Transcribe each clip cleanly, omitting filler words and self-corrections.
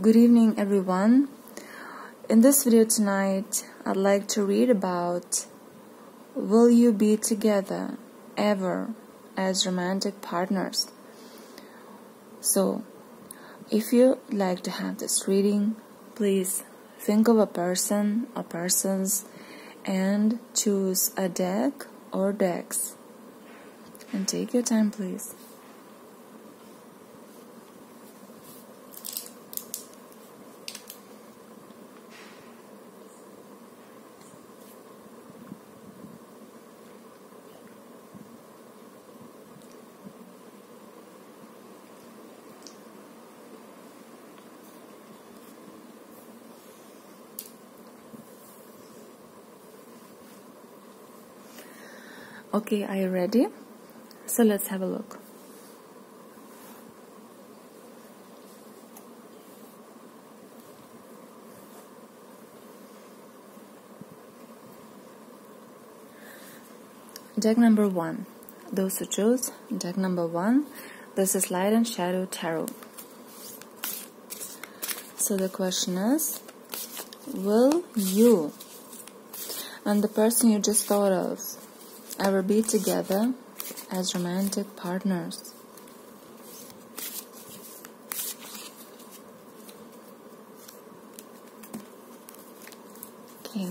Good evening, everyone. In this video tonight, I'd like to read about will you be together ever as romantic partners? So, if you'd like to have this reading, please think of a person or persons and choose a deck or decks. And take your time, please. Okay, are you ready? So let's have a look. Deck number one. Those who chose deck number one. This is Light and Shadow Tarot. So the question is, will you and the person you just thought of ever be together as romantic partners? Okay.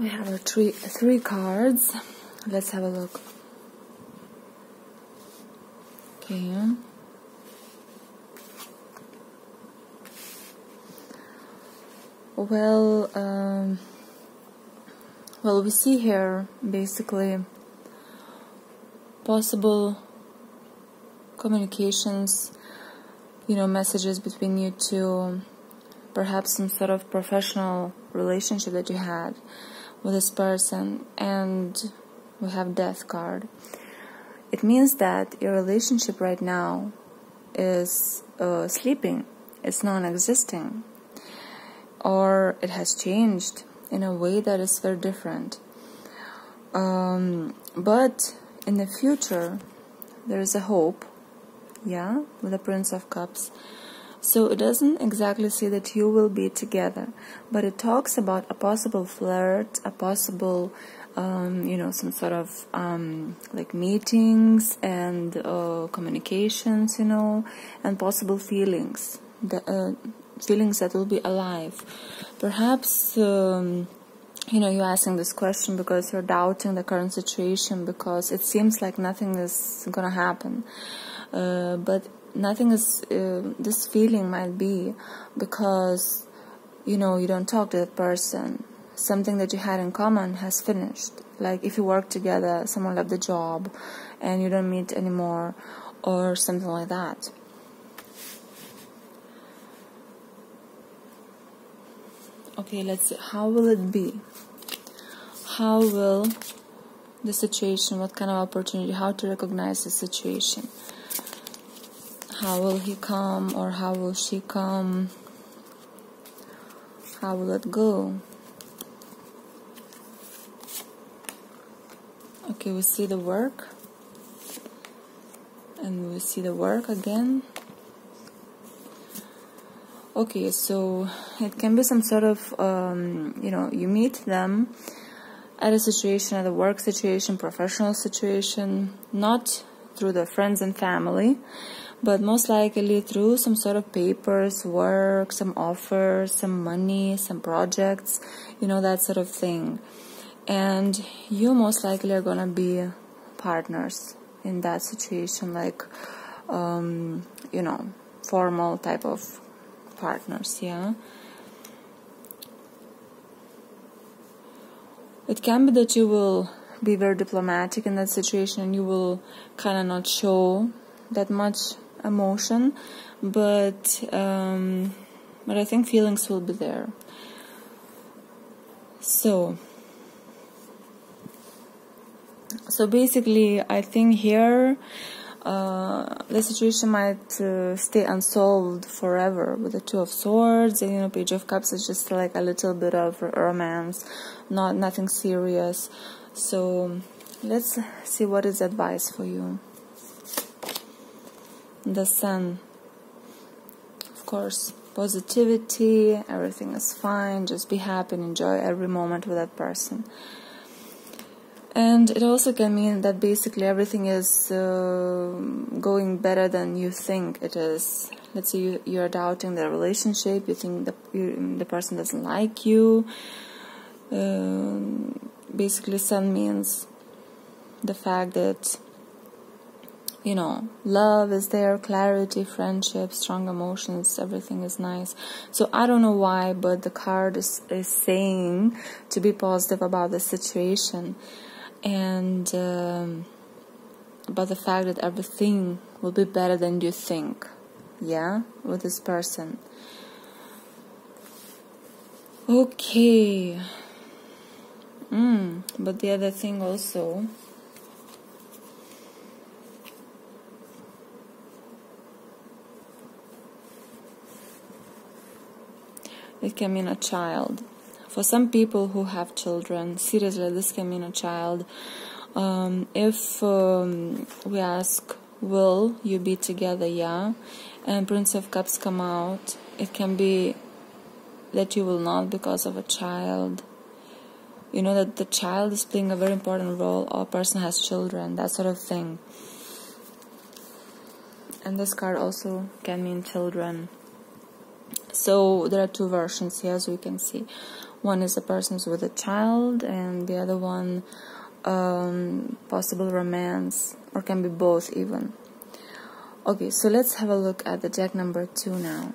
We have our three cards. Let's have a look. Okay. Well, we see here basically possible communications, you know, messages between you two, perhaps some sort of professional relationship that you had with this person, and we have Death card. It means that your relationship right now is sleeping. It's non-existing. Or it has changed in a way that is very different. But in the future, there is a hope, yeah, with the Prince of Cups. So it doesn't exactly say that you will be together, but it talks about a possible flirt, a possible, you know, some sort of like meetings and communications, you know, and possible feelings, the feelings that will be alive. Perhaps, you know, you're asking this question because you're doubting the current situation, because it seems like nothing is gonna happen, but nothing is, this feeling might be because, you know, you don't talk to that person. Something that you had in common has finished. Like if you work together, someone left the job and you don't meet anymore or something like that. Okay, let's see. How will it be? How will the situation, what kind of opportunity, how to recognize the situation? How will he come, or how will she come? How will it go? Okay, we see the work. And we see the work again. Okay, so it can be some sort of, you know, you meet them at a situation, at a work situation, professional situation, not through their friends and family, but most likely through some sort of papers, work, some offers, some money, some projects, you know, that sort of thing. And you most likely are gonna be partners in that situation, like, you know, formal type of partners, yeah? It can be that you will be very diplomatic in that situation and you will kind of not show that much emotion, but I think feelings will be there. So basically, I think here the situation might stay unsolved forever. With the Two of Swords and, you know, Page of Cups, it's just like a little bit of romance, nothing serious. So let's see what is advice for you. The Sun, of course, positivity, everything is fine, just be happy and enjoy every moment with that person. And it also can mean that basically everything is going better than you think it is. Let's say you're doubting the relationship, you think the person doesn't like you. Basically, Sun means the fact that, you know, love is there, clarity, friendship, strong emotions, everything is nice. So I don't know why, but the card is saying to be positive about the situation and about the fact that everything will be better than you think, yeah, with this person. Okay. But the other thing also, it can mean a child. For some people who have children, seriously, this can mean a child. If we ask, will you be together, yeah, and Prince of Cups come out, it can be that you will not because of a child. You know that the child is playing a very important role, or a person has children, that sort of thing. And this card also can mean children. So there are two versions here, as we can see. One is a person with a child, and the other one possible romance, or can be both even. Okay, so let's have a look at the deck number 2 now.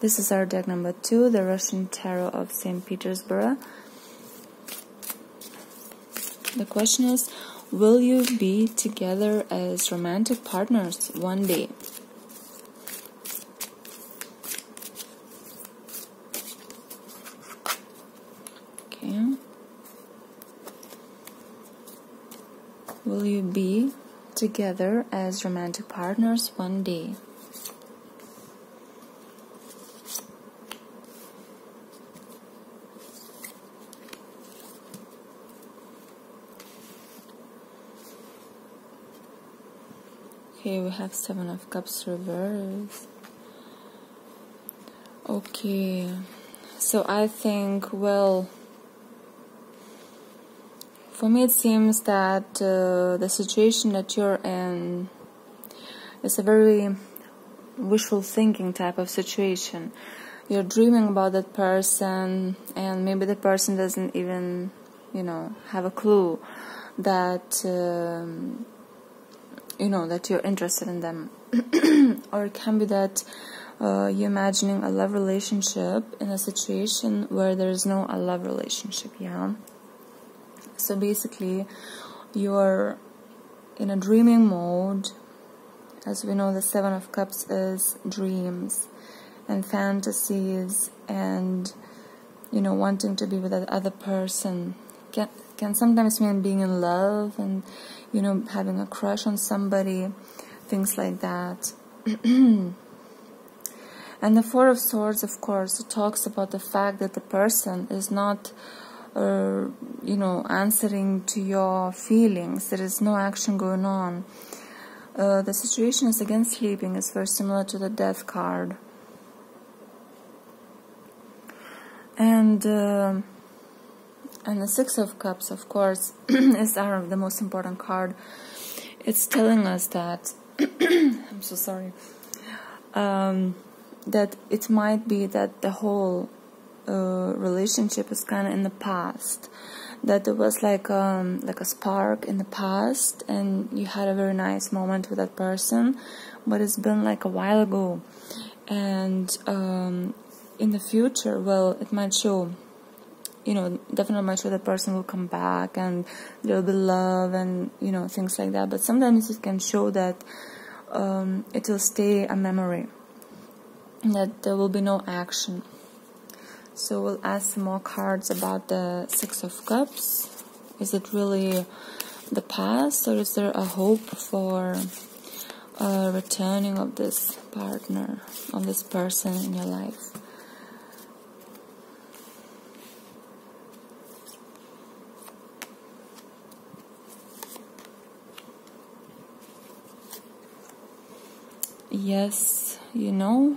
This is our deck number 2, the Russian Tarot of St. Petersburg. The question is, will you be together as romantic partners one day? Okay. Will you be together as romantic partners one day? Okay, we have Seven of Cups reversed. Okay, so I think, well, for me it seems that the situation that you're in is a very wishful thinking type of situation. You're dreaming about that person, and maybe the person doesn't even, you know, have a clue that you know that you're interested in them. Or it can be that you're imagining a love relationship in a situation where there is no a love relationship, yeah. So basically you're in a dreaming mode. As we know, the Seven of Cups is dreams and fantasies, and, you know, wanting to be with that other person can sometimes mean being in love and, you know, having a crush on somebody, things like that. And the Four of Swords, of course, talks about the fact that the person is not, you know, answering to your feelings. There is no action going on. The situation is again sleeping. It's very similar to the Death card. And the Six of Cups, of course, is the most important card. It's telling us that I'm so sorry. That it might be that the whole relationship is kind of in the past. That there was like a spark in the past, and you had a very nice moment with that person, but it's been like a while ago. And in the future, well, it might show. You know, definitely much of the person will come back and there will be love and, you know, things like that. But sometimes it can show that it will stay a memory, that there will be no action. So we'll add some more cards about the Six of Cups. Is it really the past, or is there a hope for returning of this partner, of this person in your life? Yes, you know,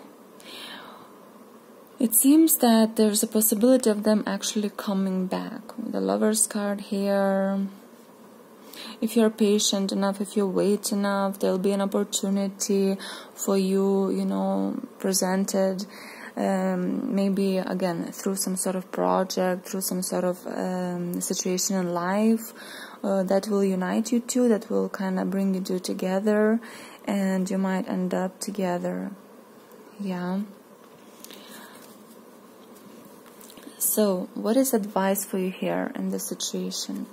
it seems that there's a possibility of them actually coming back. The Lover's card here. If you're patient enough, if you wait enough, there'll be an opportunity for you, you know, presented. Maybe, again, through some sort of project, through some sort of situation in life that will unite you two, that will kind of bring you two together, and you might end up together. Yeah. So, what is advice for you here in this situation?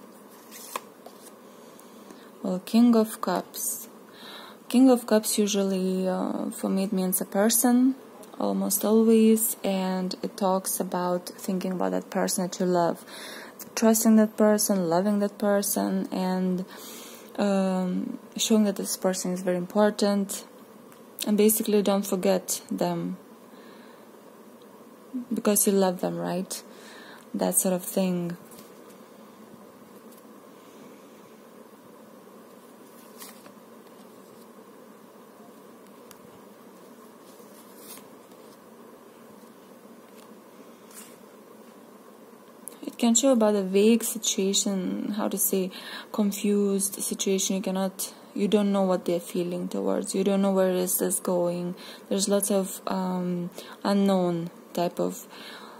Well, King of Cups. King of Cups usually, for me, it means a person, almost always, and it talks about thinking about that person that you love, trusting that person, loving that person, and showing that this person is very important, and basically don't forget them because you love them, right? That sort of thing. Can show about a vague situation, how to say, confused situation. You don't know what they're feeling towards. You don't know where is this going. There's lots of unknown type of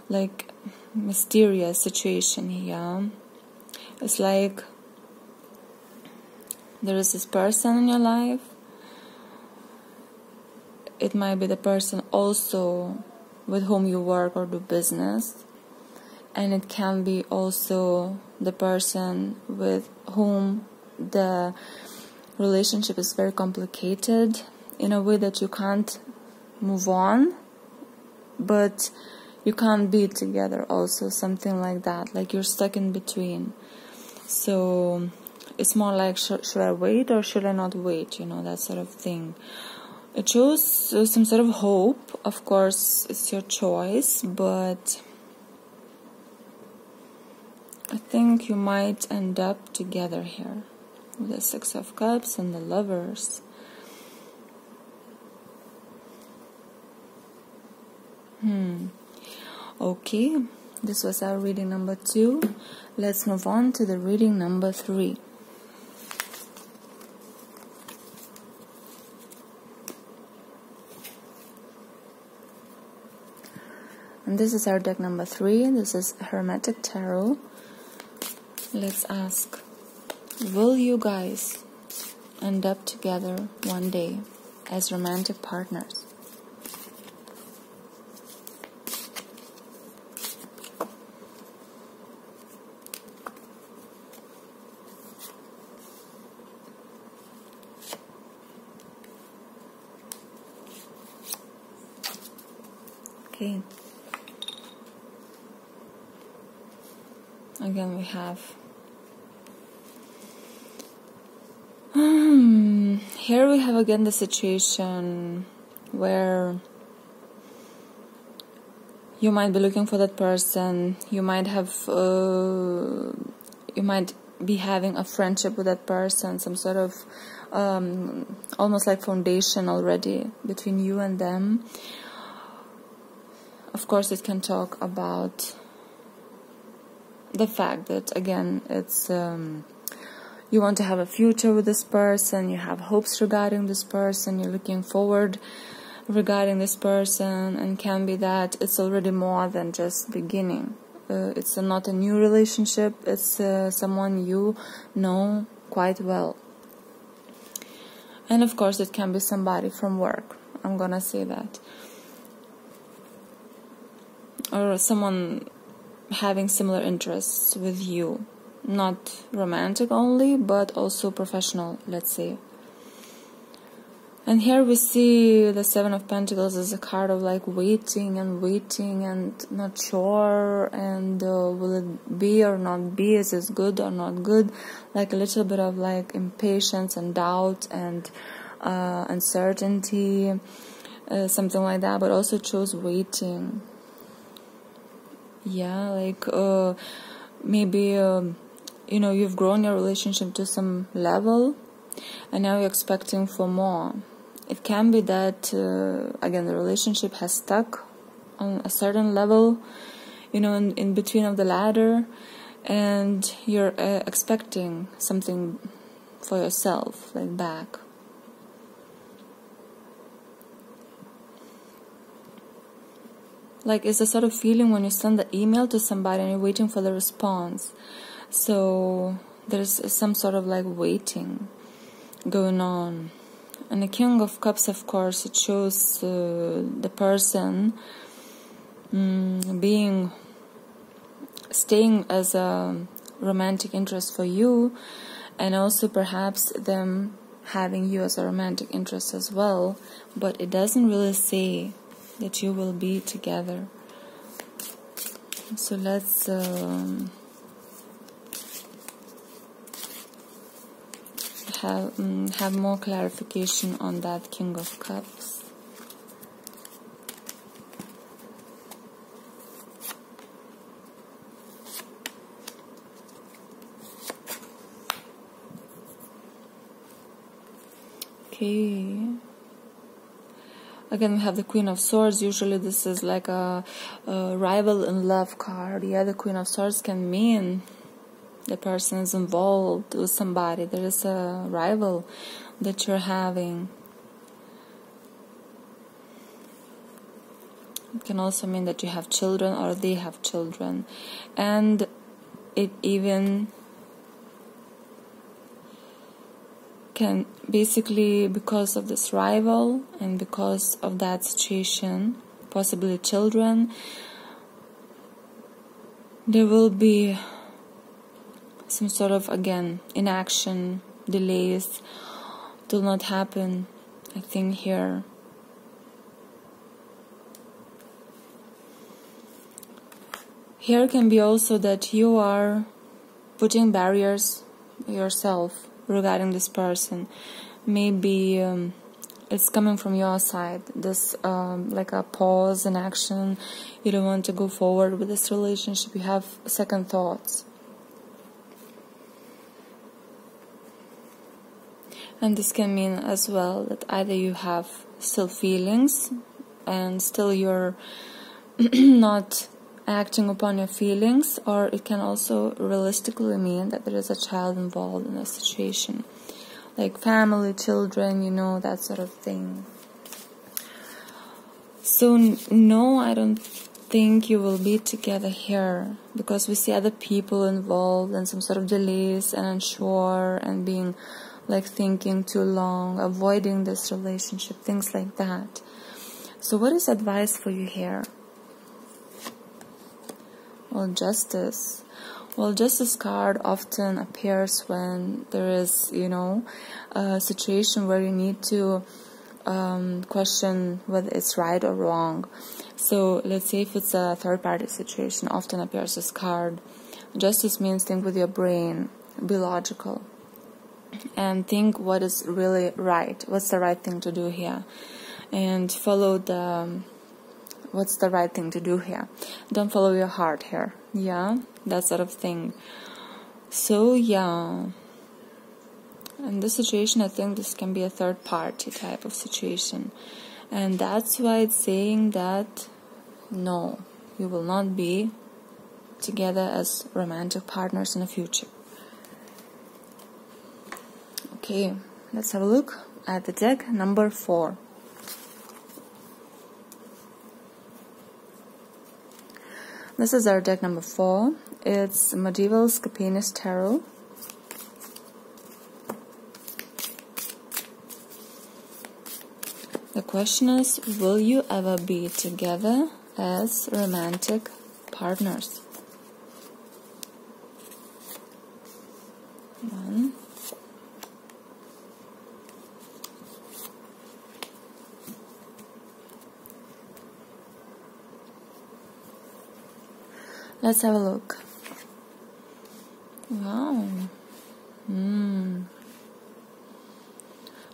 like mysterious situation here. It's like there is this person in your life. It might be the person also with whom you work or do business. And it can be also the person with whom the relationship is very complicated in a way that you can't move on, but you can't be together also, something like that, like you're stuck in between. So it's more like, should I wait or should I not wait, you know, that sort of thing. It shows some sort of hope, of course, it's your choice, but I think you might end up together here with the Six of Cups and the Lovers. Okay, this was our reading number 2. Let's move on to the reading number 3. And this is our deck number 3. This is Hermetic Tarot. Let's ask, will you guys end up together one day as romantic partners? Okay. Again, we have... Here we have again the situation where you might be looking for that person, you might be having a friendship with that person, some sort of almost like foundation already between you and them. Of course, it can talk about the fact that, again, it's... you want to have a future with this person, you have hopes regarding this person, you're looking forward regarding this person, and can be that it's already more than just beginning. It's not a new relationship, it's someone you know quite well. And of course it can be somebody from work, I'm gonna say that. Or someone having similar interests with you. Not romantic only, but also professional, let's say. And here we see the Seven of Pentacles as a card of like waiting and waiting and not sure, and will it be or not be, is this good or not good, like a little bit of like impatience and doubt and uncertainty, something like that, but also chose waiting. Yeah, like maybe, you know, you've grown your relationship to some level and now you're expecting for more. It can be that, again, the relationship has stuck on a certain level, you know, in between of the ladder, and you're expecting something for yourself, like back. Like, it's a sort of feeling when you send the email to somebody and you're waiting for the response. So there's some sort of like waiting going on. And the King of Cups, of course, it shows the person staying as a romantic interest for you, and also perhaps them having you as a romantic interest as well. But it doesn't really say that you will be together. So let's have more clarification on that King of Cups. Okay. Again, we have the Queen of Swords. Usually this is like a rival in love card. Yeah, the Queen of Swords can mean the person is involved with somebody. There is a rival that you're having. It can also mean that you have children or they have children. And it even can basically, because of this rival and because of that situation, possibly children, there will be some sort of, again, inaction, delays, do not happen, I think, here. Here can be also that you are putting barriers yourself regarding this person. Maybe it's coming from your side, this like a pause in action. You don't want to go forward with this relationship, you have second thoughts. And this can mean as well that either you have still feelings and still you're not acting upon your feelings, or it can also realistically mean that there is a child involved in a situation, like family, children, you know, that sort of thing. So no, I don't think you will be together here, because we see other people involved and some sort of delays and unsure and being like thinking too long, avoiding this relationship, things like that. So what is advice for you here? Well, justice. Well, justice card often appears when there is, you know, a situation where you need to question whether it's right or wrong. So let's say if it's a third-party situation, often appears this card. Justice means think with your brain, be logical, and think what is really right. What's the right thing to do here? And follow the... What's the right thing to do here? Don't follow your heart here. Yeah, that sort of thing. So yeah, in this situation, I think this can be a third party type of situation, and that's why it's saying that no, you will not be together as romantic partners in the future. Okay, let's have a look at the deck number 4. This is our deck number 4. It's Medieval Scapinus Tarot. The question is, will you ever be together as romantic partners? 1 Let's have a look. Wow.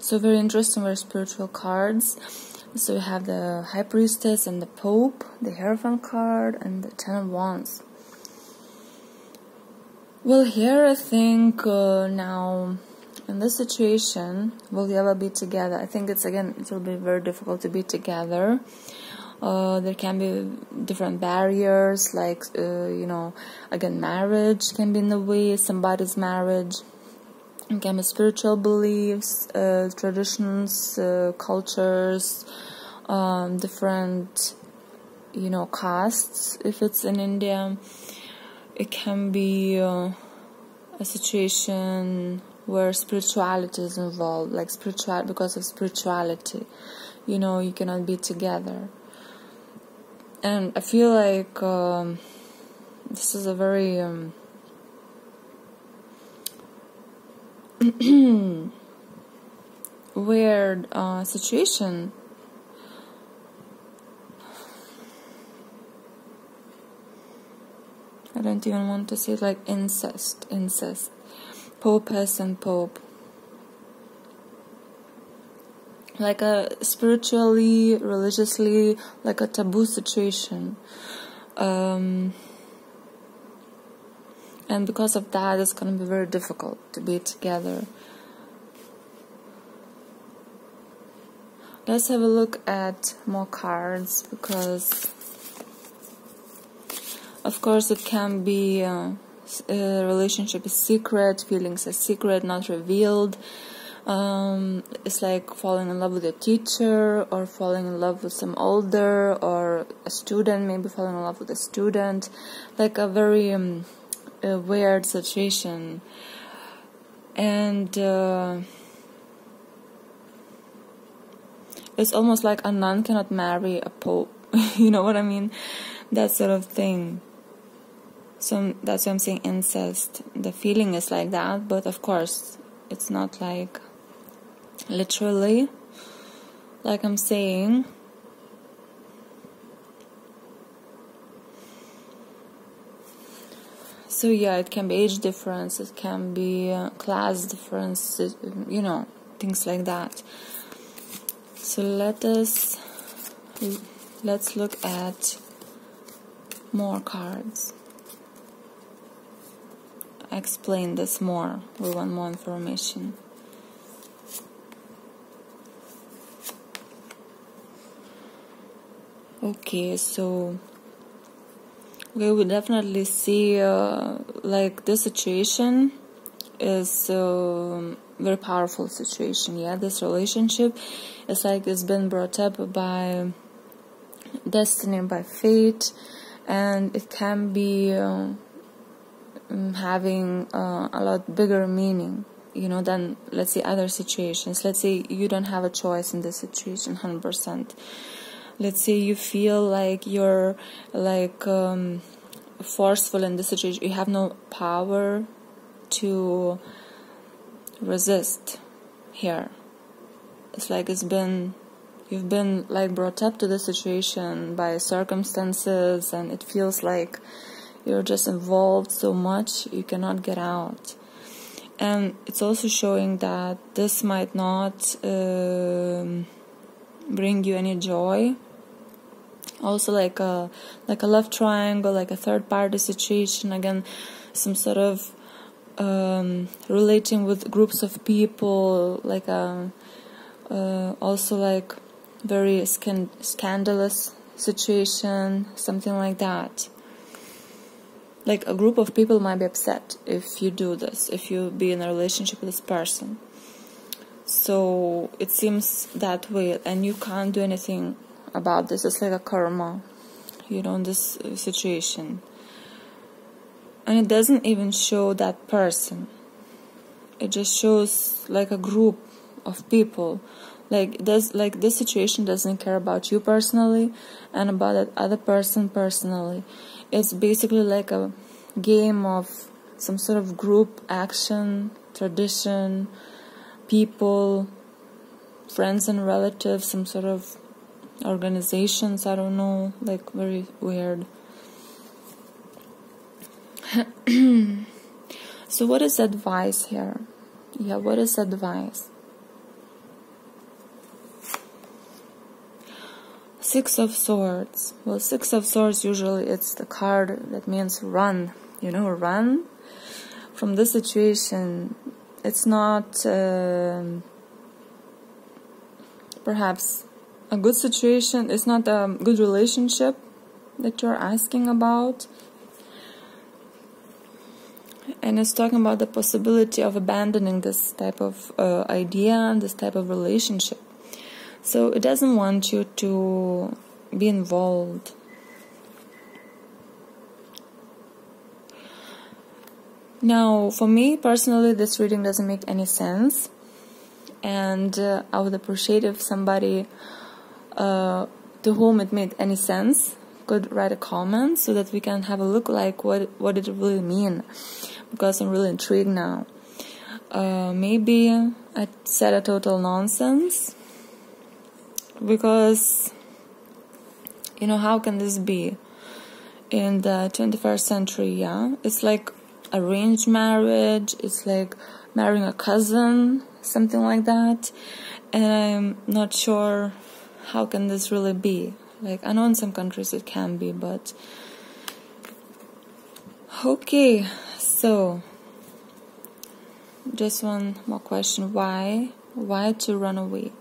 So very interesting, very spiritual cards. So you have the High Priestess and the Pope, the Hierophant card, and the Ten of Wands. Well, here I think now in this situation will you ever be together? I think it's again, it will be very difficult to be together. There can be different barriers, like you know, again, marriage can be in the way, somebody's marriage. It can be spiritual beliefs, traditions, cultures, different, you know, castes. If it's in India, it can be a situation where spirituality is involved, like spiritual, because of spirituality, you know, you cannot be together. And I feel like this is a very weird situation. I don't even want to say it, like incest. Popes and Pope. Like a spiritually, religiously, like a taboo situation. And because of that, it's going to be very difficult to be together. Let's have a look at more cards, because of course it can be a relationship is secret, feelings are secret, not revealed. It's like falling in love with a teacher, or falling in love with some older, or a student, maybe falling in love with a student, like a very a weird situation. And it's almost like a nun cannot marry a pope. You know what I mean? That sort of thing. So that's why I'm saying incest. The feeling is like that, but of course it's not like literally, like I'm saying. So yeah, it can be age difference, it can be class difference, you know, things like that. So let's look at more cards. Explain this more. We want more information. Okay, so we will definitely see like this situation is very powerful situation. Yeah, this relationship is like it's been brought up by destiny, by fate, and it can be having a lot bigger meaning, you know, than, let's say, other situations. Let's say you don't have a choice in this situation 100%. Let's say you feel like you're like forceful in this situation. You have no power to resist here. It's like it's been, you've been like brought up to this situation by circumstances, and it feels like you're just involved so much you cannot get out. And it's also showing that this might not bring you any joy. Also like a love triangle, like a third party situation, again some sort of relating with groups of people, like a also like very scandalous situation, something like that. Like a group of people might be upset if you do this, if you be in a relationship with this person. So it seems that way, and you can't do anything about this. It's like a karma, you know, in this situation. And it doesn't even show that person. It just shows like a group of people. Like this situation doesn't care about you personally and about that other person personally. It's basically like a game of some sort of group action, tradition, people, friends and relatives, some sort of organizations, I don't know, like very weird. So what is advice here? Yeah, what is advice? Six of Swords. Well, Six of Swords, usually it's the card that means run. You know, run from this situation. It's not perhaps a good situation. It's not a good relationship that you're asking about. And it's talking about the possibility of abandoning this type of idea and this type of relationship. So it doesn't want you to be involved. Now, for me personally, this reading doesn't make any sense. And I would appreciate if somebody to whom it made any sense could write a comment so that we can have a look like what it really mean, because I'm really intrigued now. Maybe I said a total nonsense, because, you know, how can this be in the 21st century, yeah? It's like arranged marriage, it's like marrying a cousin, something like that, and I'm not sure how can this really be. Like, I know in some countries it can be, but... Okay, so... just one more question. Why? Why to run away?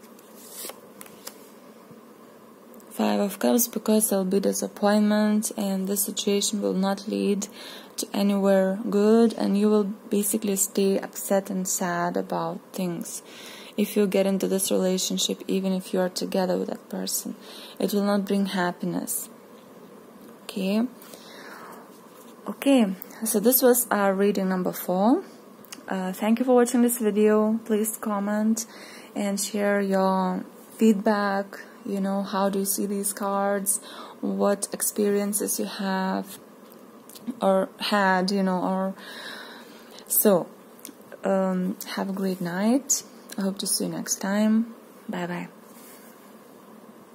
Five of Cups, because there will be disappointment and this situation will not lead to anywhere good, and you will basically stay upset and sad about things. If you get into this relationship, even if you are together with that person, it will not bring happiness. Okay. Okay. So this was our reading number 4. Thank you for watching this video. Please comment and share your feedback. You know, how do you see these cards? What experiences you have or had? You know, or so. Have a great night. I hope to see you next time. Bye-bye.